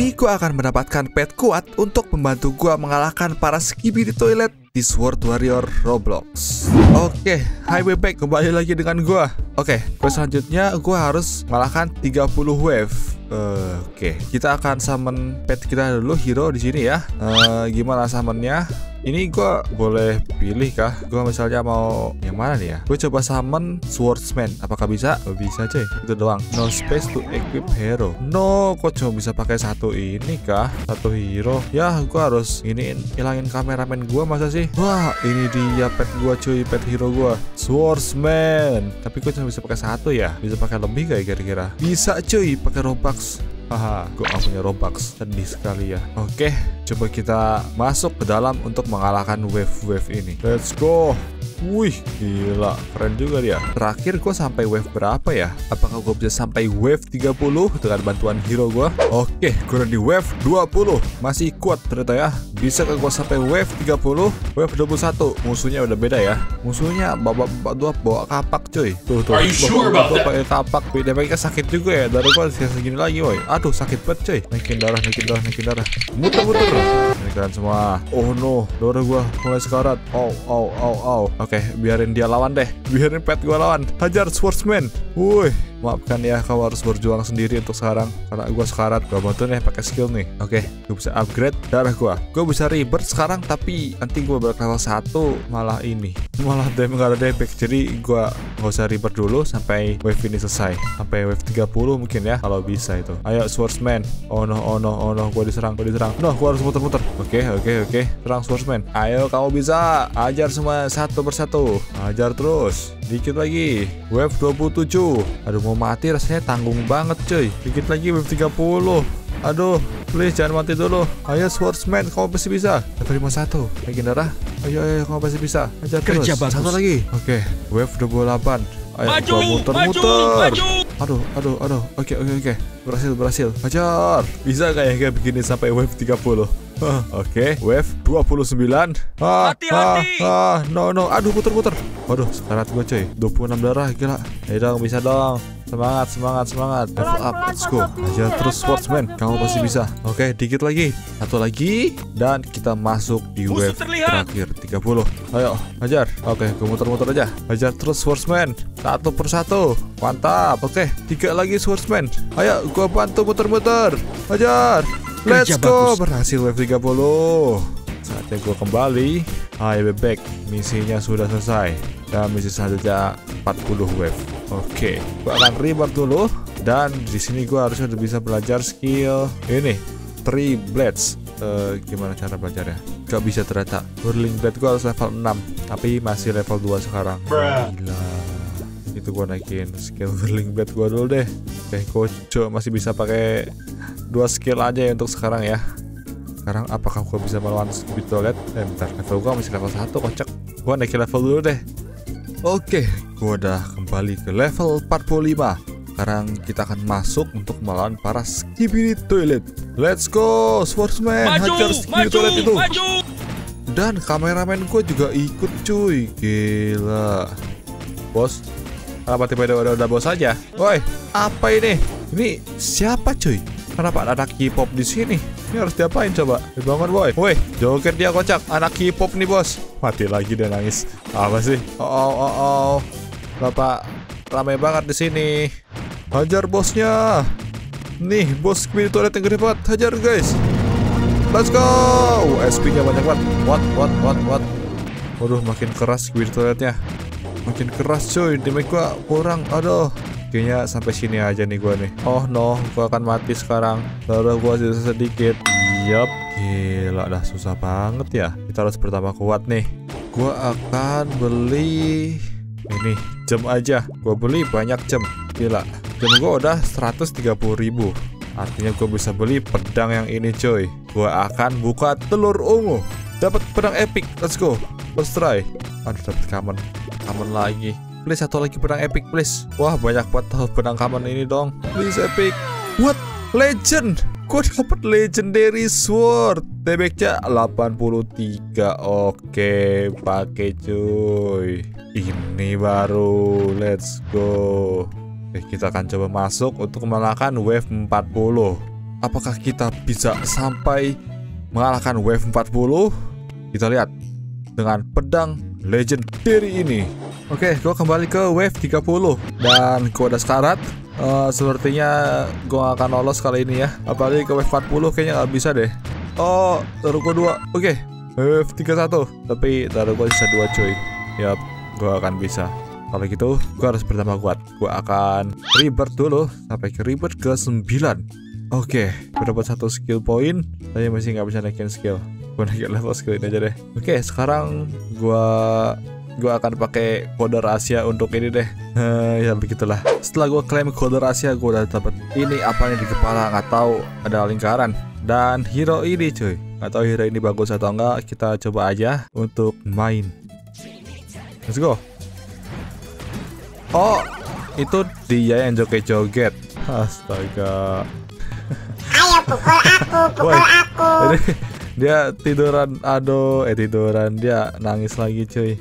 Jadi gua akan mendapatkan pet kuat untuk membantu gua mengalahkan para Skibidi toilet di Sword Warrior Roblox. Oke, hi bebek, kembali lagi dengan gua. Oke, quest selanjutnya gua harus mengalahkan 30 wave. Oke, kita akan summon pet kita dulu, hero di sini ya. Gimana summonnya? Ini gue boleh pilih kah? Gue misalnya mau yang mana nih ya? Gue coba summon swordsman. Apakah bisa? Oh, bisa cuy. Itu doang. No space to equip hero. No, kok cuma bisa pakai satu ini kah? Satu hero. Ya, gue harus hilangin kameramen gue masa sih? Wah, ini dia pet gue cuy, pet hero gue. Swordsman. Tapi gue cuma bisa pakai satu ya? Bisa pakai lebih gak ya kira-kira? Bisa cuy, pakai Robux. Haha, gue gak punya Robux. Sedih sekali ya. Oke, coba kita masuk ke dalam untuk mengalahkan wave-wave ini. Let's go. Wih, gila, keren juga dia. Terakhir gue sampai wave berapa ya? Apakah gue bisa sampai wave 30 dengan bantuan hero gue? Oke, gue udah di wave 20. Masih kuat ternyata ya. Bisa ke gue sampai wave 30? Wave 21. Musuhnya udah beda ya. Musuhnya bapak-bapak tua bawa kapak cuy. Tuh, bapak-bapak pakai kapak. Dia sakit juga ya. Dari gue segini lagi woy. Aduh, sakit banget cuy. Naikin darah. Muter. Ini kalian semua. Oh no, darah gue mulai sekarat. Au. Oke, biarin dia lawan deh. Biarin pet gue lawan. Hajar swordsman. Wuih, maafkan ya, kau harus berjuang sendiri untuk sekarang. Karena gue sekarat. Gue bantu nih pakai skill nih. Oke, gue bisa upgrade darah gue. Gue bisa revert sekarang, tapi nanti gue berlevel 1 malah ini. Malah damage, gak ada damage. Jadi gue gak usah revert dulu sampai wave ini selesai. Sampai wave 30 mungkin ya, kalau bisa itu. Ayo swordsman. Oh no, gue diserang. No, gue harus muter. Oke. Serang swordsman. Ayo, kamu bisa. Ajar semua satu persatu. Ajar terus. Dikit lagi. Wave 27. Aduh, mau mati rasanya, tanggung banget cuy. Dikit lagi wave 30. Aduh, please jangan mati dulu. Ayo swordsman, kamu pasti bisa. Level 51. Lagi darah. Ayo, kamu pasti bisa. Ajar terus. Kerja bagus. Satu lagi. Oke, wave 28. Ayo, muter. Aduh. Oke. Berhasil. Hajar. Bisa kayak begini sampai wave 30. Oke, wave 29. Hati-hati. No. Aduh, muter. Waduh, sekarat gue coy. 26 darah, gila. Ayo dong, bisa dong. Semangat. Level up, let's go. Aja terus swordsman, kamu pasti bisa. Oke, dikit lagi. Satu lagi dan kita masuk di wave terakhir 30. Ayo, hajar. Oke, gue muter-muter aja. Hajar terus swordsman. Satu persatu. Mantap. Oke, 3 lagi swordsman. Ayo, gue bantu muter-muter. Hajar. Let's go. Berhasil wave 30. Saatnya gue kembali. Hai bebek, misinya sudah selesai. Dan misi selanjutnya 40 wave. Oke, gue akan reward dulu dan di sini gue harusnya udah bisa belajar skill ini, 3 blades. Gimana cara belajarnya? Gak bisa ternyata. Whirling blade gue harus level 6, tapi masih level 2 sekarang. Gila. Itu gue naikin skill whirling blade gue dulu deh. Oke, gue masih bisa pakai 2 skill aja ya untuk sekarang ya. Sekarang apakah gue bisa melawan Skibidi toilet? Bentar, level gue masih level 1 kocak. Gue naikin level dulu deh. Oke, gue udah kembali ke level 45. Sekarang kita akan masuk untuk melawan para Skibidi toilet. Let's go, swordsman, hajar Skibidi toilet itu. Dan kameramen gue juga ikut cuy, gila. Bos, apa tiba-tiba udah bos aja? Woi, apa ini? Ini siapa cuy? Kenapa ada anak K-pop di sini? Ini harus diapain coba? Dibangun boy. Woi, joget dia kocak, anak K-pop nih bos. Mati lagi dia nangis. Apa sih? Oh. Bapak ramai banget di sini. Hajar bosnya. Nih, bos Skibidi toilet yang gede banget. Hajar guys. Let's go. SP-nya banyak banget. What? Waduh, makin keras Skibidi toiletnya. Makin keras cuy. Damage gua kurang. Aduh. Kayaknya sampai sini aja nih gua nih. Oh no, gua akan mati sekarang. Darah gua sisa sedikit. Yup. Gila dah, susah banget ya. Kita harus pertama kuat nih. Gua akan beli ini jam aja. Gue beli banyak jam. Gila, jam gue udah 130.000. Artinya gue bisa beli pedang yang ini coy. Gue akan buka telur ungu, dapat pedang epic. Let's go, let's try. Aduh, dapat common lagi. Please satu lagi pedang epic please. Wah, banyak banget pedang common ini dong. Please epic. What? Legend. Gue dapat legendary sword. Damage-nya 83. Oke, pakai cuy. Ini baru. Let's go. Kita akan coba masuk untuk mengalahkan wave 40. Apakah kita bisa sampai mengalahkan wave 40? Kita lihat dengan pedang legendary ini. Oke, gue kembali ke wave 30 dan gue ada sekarat. Sepertinya gue gak akan lolos kali ini ya. Apalagi ke wave 40 kayaknya gak bisa deh. Oh, taruh gue 2. Oke, wave 31. Tapi taruh gue bisa 2 cuy. Yap, gue akan bisa. Kalau gitu, gue harus bertambah kuat. Gue akan rebirth dulu sampai ke rebirth ke 9. Oke, gue dapat 1 skill point. Tapi masih nggak bisa naikin skill. Gue naikin level skill ini aja deh. Oke, sekarang gue akan pakai kode rahasia untuk ini deh. Ya begitulah. Setelah gue klaim kode rahasia, gue udah dapat ini apa nih di kepala? Nggak tahu. Ada lingkaran dan hero ini cuy. Nggak tahu hero ini bagus atau enggak. Kita coba aja untuk main. Let's go. Oh, itu dia yang joget-joget. Astaga. Ayo pukul aku, pukul aku. Dia tiduran, aduh, tiduran. Dia nangis lagi cuy.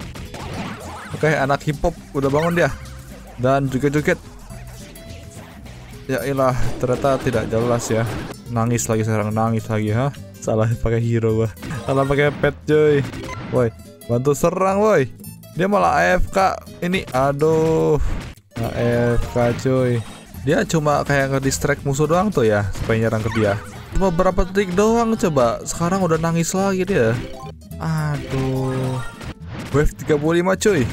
Oke, anak hip hop udah bangun dia. Dan joget-joget. Ya ilah, ternyata tidak jelas ya. Nangis lagi sekarang, nangis lagi ha. Salah pakai hero gua. Salah pakai pet cuy. Woi, bantu serang woi. Dia malah AFK ini, aduh, AFK cuy. Dia cuma kayak nge-distract musuh doang tuh ya, supaya nyerang ke dia. Cuma berapa detik doang coba, sekarang udah nangis lagi dia. Aduh, wave 35 cuy.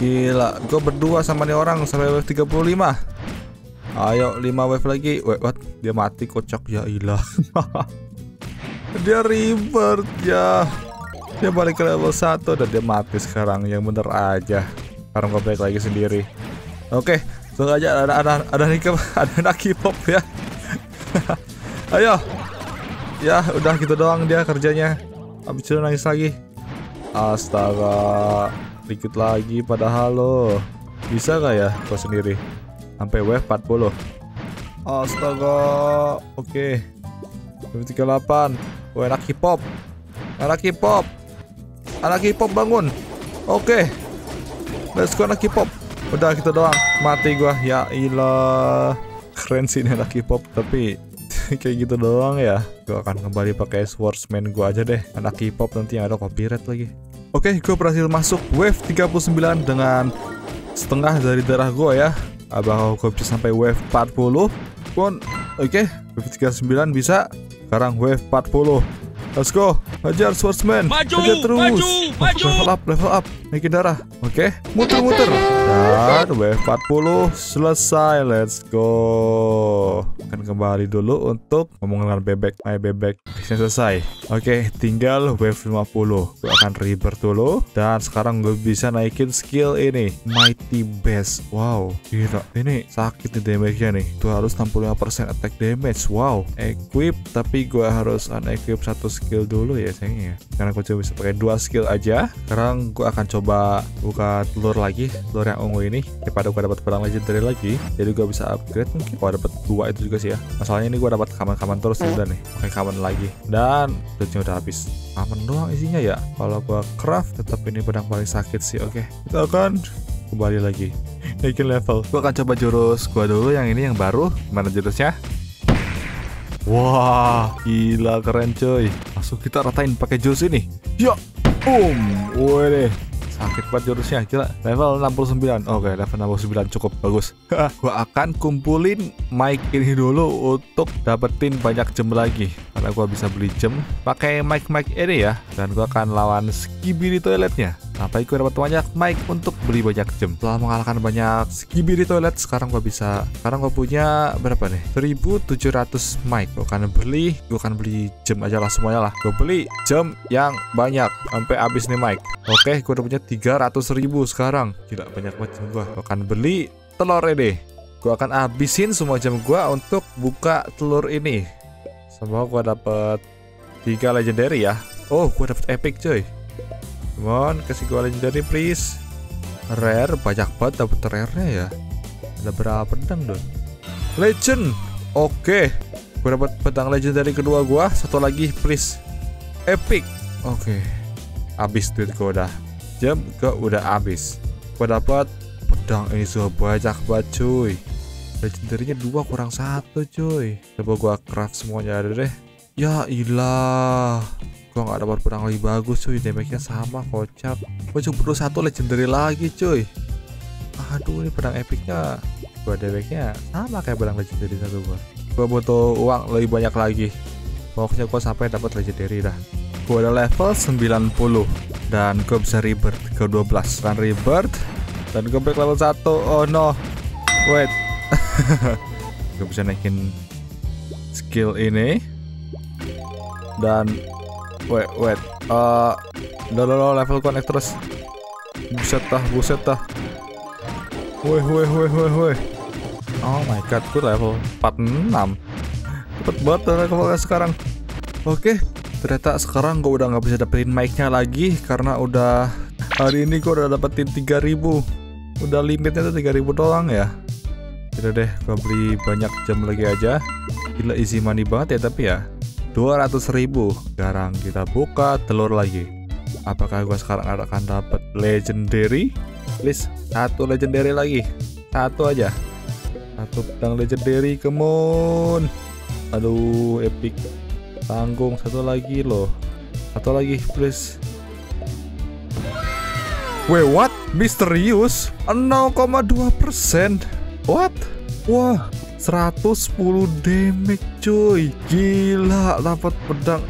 Gila, gue berdua sama nih orang sampai wave 35. Ayo 5 wave lagi. Wait, what? Dia mati kocak ya ilah. Dia revert ya. Dia balik ke level 1 dan dia mati sekarang. Yang bener aja. Sekarang gue balik lagi sendiri. Oke, sengaja ada anak hip-hop ya. Ayo. Ya udah gitu doang dia kerjanya. Habis itu nangis lagi. Astaga. Dikit lagi padahal lo. Bisa gak ya gue sendiri? Sampai wave 40. Astaga. Oke, wave 38. Gue anak hip-hop. Anak hip-hop. Anak hip-hop bangun. Oke, let's go anak hip-hop. Udah gitu doang, mati gua. Ya ilah. Keren sih ini anak hip-hop, tapi kayak gitu doang ya. Gua akan kembali pakai swordsman gua aja deh. Anak hip-hop nanti yang ada copyright lagi. Oke, gua berhasil masuk wave 39 dengan setengah dari darah gua ya. Abang gua bisa sampai wave 40 pun. Oke, wave 39 bisa. Sekarang wave 40. Let's go, hajar swordsman, hajar terus, maju. Level up, naikin darah, oke, muter, dan wave 40 selesai, let's go. Akan kembali dulu untuk ngomongin bebek, ayo bebek, bisnya selesai, oke, tinggal wave 50, gue akan rebirth dulu, dan sekarang gue bisa naikin skill ini, mighty best, wow, gila, ini sakit nih damage-nya nih, gue harus 65% attack damage, wow, equip, tapi gue harus unequip satu skill dulu ya sayangnya. Karena gue cuma bisa pakai 2 skill aja. Sekarang gue akan coba buka telur lagi, telur yang ungu ini. Daripada gue dapat pedang legendary lagi, jadi gue bisa upgrade. Mungkin gue dapat 2 itu juga sih ya. Masalahnya ini gue dapat kaman-kaman terus udah nih. Oke, kaman lagi. Dan telurnya udah habis. Kaman doang isinya ya. Kalau gue craft tetap ini pedang paling sakit sih. Oke, kita akan kembali lagi. Naikin level. Gue akan coba jurus gue dulu yang ini yang baru. Mana jurusnya? Wah, gila keren coy. Langsung kita ratain pakai jurus ini. Ya, woi, sakit banget jurusnya. Gila, level 69. Oke, level 69 cukup bagus. Gua akan kumpulin mic ini dulu untuk dapetin banyak gem lagi. Karena gua bisa beli gem pakai mic ini ya. Dan gua akan lawan Skibidi toiletnya. Sampai gue dapat banyak mic untuk beli banyak gem. Setelah mengalahkan banyak Skibidi toilet, sekarang gue punya berapa nih? 1700 mic. Gue akan beli gem aja lah semuanya lah. Gue beli gem yang banyak sampai habis nih mic. Oke, gue udah punya 300.000 sekarang. Gila, banyak banget gem gue. Gue akan beli telur ini. Gue akan habisin semua gem gue untuk buka telur ini. Semoga gue dapet 3 legendary ya. Oh, gue dapet epic coy. Come on, kasih gue legendary please. Rare, banyak banget dapet rare-nya ya. Ada berapa pedang dong? Legend. Oke, gue dapet pedang legendary kedua gue. Satu lagi please. Epic. Oke, abis duit gue udah. Jam gue udah abis. Gue dapet pedang ini banyak banget cuy. legendary-nya 2 kurang 1 cuy. Coba gua craft semuanya ada deh. Ya ilah, gua nggak dapat pedang lebih bagus cuy, damage-nya sama kocak. Gua cuma perlu 1 legendary lagi cuy. Aduh, ini pedang epicnya, gua damage-nya sama kayak pedang legendary satu gua. Gua butuh uang lebih banyak lagi. Pokoknya gua sampai dapat legendary dah. Gua ada level 90 dan gua bisa rebirth ke 12 dan rebirth, dan gua break level 1. Oh no, wait. Gua bisa naikin skill ini. Dan wait, udah level connect terus. Buset dah. Woi. Oh my god, gue level 46. Cepet banget levelnya sekarang. Oke, ternyata sekarang gue udah nggak bisa dapetin mic-nya lagi karena udah hari ini gue udah dapetin 3000. Udah limitnya tuh 3000 doang ya. Udah deh, gue beli banyak jam lagi aja. Gila, easy money banget ya tapi ya. 200.000. Sekarang kita buka telur lagi. Apakah gua sekarang akan dapat legendary? Please, 1 legendary lagi. 1 aja. 1 pedang legendary, come on. Aduh, epic. Tanggung, 1 lagi loh. 1 lagi, please. Wait, what? Misterius 0,2%. What? Wah, 110 damage cuy. Gila, dapat pedang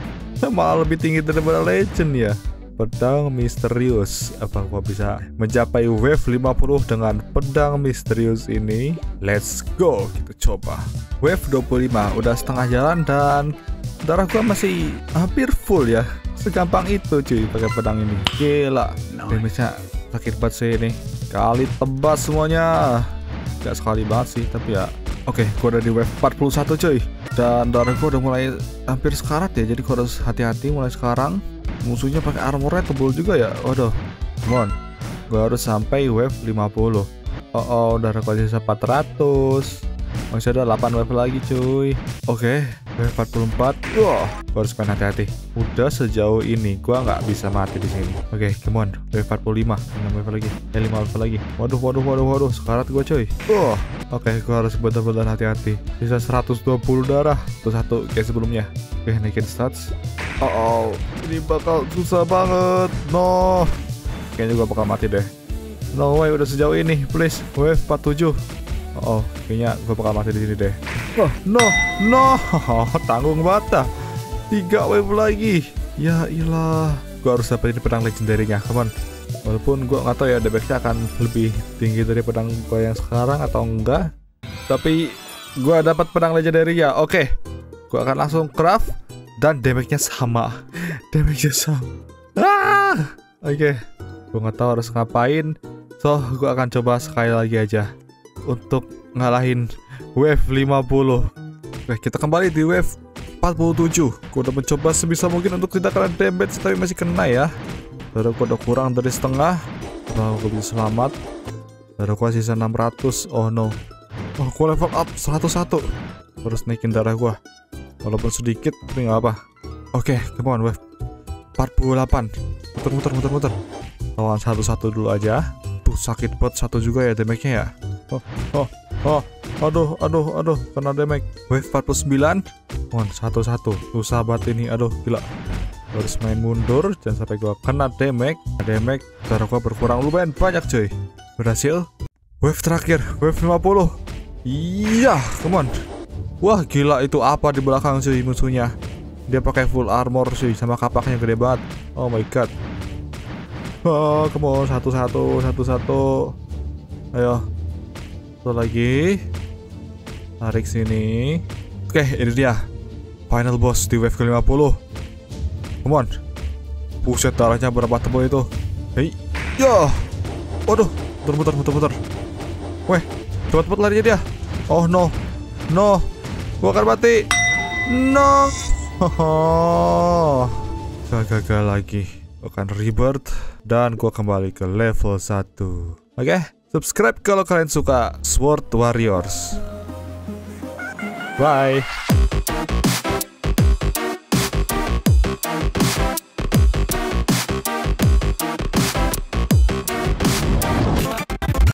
malah lebih tinggi daripada legend ya. Pedang misterius. Apa gua bisa mencapai wave 50 dengan pedang misterius ini? Let's go, kita coba. Wave 25 udah setengah jalan dan darah gua masih hampir full ya. Segampang itu cuy pakai pedang ini. Gila, damage-nya sakit banget sih ini. Kali tebas semuanya. Gak sekali banget sih tapi ya. Oke, gua udah di wave 41 cuy. Dan darah gua udah mulai hampir sekarat ya. Jadi gua harus hati-hati mulai sekarang. Musuhnya pakai armornya tebal juga ya. Waduh, come on. Gua harus sampai wave 50. Oh, darah gua sisa 400. Masih ada 8 wave lagi cuy. Oke, wave 44. Wah, gua harus main hati-hati. Udah sejauh ini gua nggak bisa mati di sini. Oke, come on. Wave 45. 6 wave lagi. 5 wave lagi. Waduh. Sekarat gua cuy. Wah. Oke, gue harus benar-benar hati-hati. Bisa 120 darah. Terus 1 kayak sebelumnya. Oke, naikin stats. Oh, ini bakal susah banget. No. Kayaknya gue bakal mati deh. No way, udah sejauh ini. Please, wave 47. Oh, kayaknya gue bakal mati di sini deh. Oh, no. Tanggung banget. 3 wave lagi. Ya ilah. Gue harus dapetin pedang legendarinya. Come on. Walaupun gue nggak tahu ya damage-nya akan lebih tinggi dari pedang gue yang sekarang atau enggak, tapi gue dapat pedang legendary ya. Oke, gue akan langsung craft dan damage-nya sama. Oke, gue nggak tahu harus ngapain, so gue akan coba sekali lagi aja untuk ngalahin wave 50. Oke, kita kembali di wave 47. Gue udah mencoba sebisa mungkin untuk tidak kena damage tapi masih kena ya. Darah gua udah kurang dari setengah. Nah, gua bisa selamat. Darah gua sisa 600. Oh no. Oh, gua level up 101. Harus naikin darah gua. Walaupun sedikit, tapi nggak apa. Oke, come on wave 48. Muter. Lawan 1-1 dulu aja. Tuh sakit banget 1 juga ya damage-nya ya. Oh. Aduh, kena damage. Wave 49. Mohon 1-1. Susah banget ini. Aduh, gila. Harus main mundur, jangan sampai gua kena damage. Darah gua berkurang lumayan banyak cuy. Berhasil. Wave terakhir, wave 50. Iya, come on. Wah, gila, itu apa di belakang cuy musuhnya? Dia pakai full armor cuy, sama kapaknya gede banget. Oh my god. Oh, come on, satu-satu. Ayo. Satu lagi. Tarik sini. Oke, ini dia. Final boss di wave ke-50. Come on. Buset, darahnya berapa tebal itu. Hei. Yo. Waduh, muter. Weh, cepat larinya dia. Oh no. No. Gua akan mati. No. Gagal lagi. Gua akan rebirth dan gua kembali ke level 1. Oke, subscribe kalau kalian suka Sword Warriors. Bye.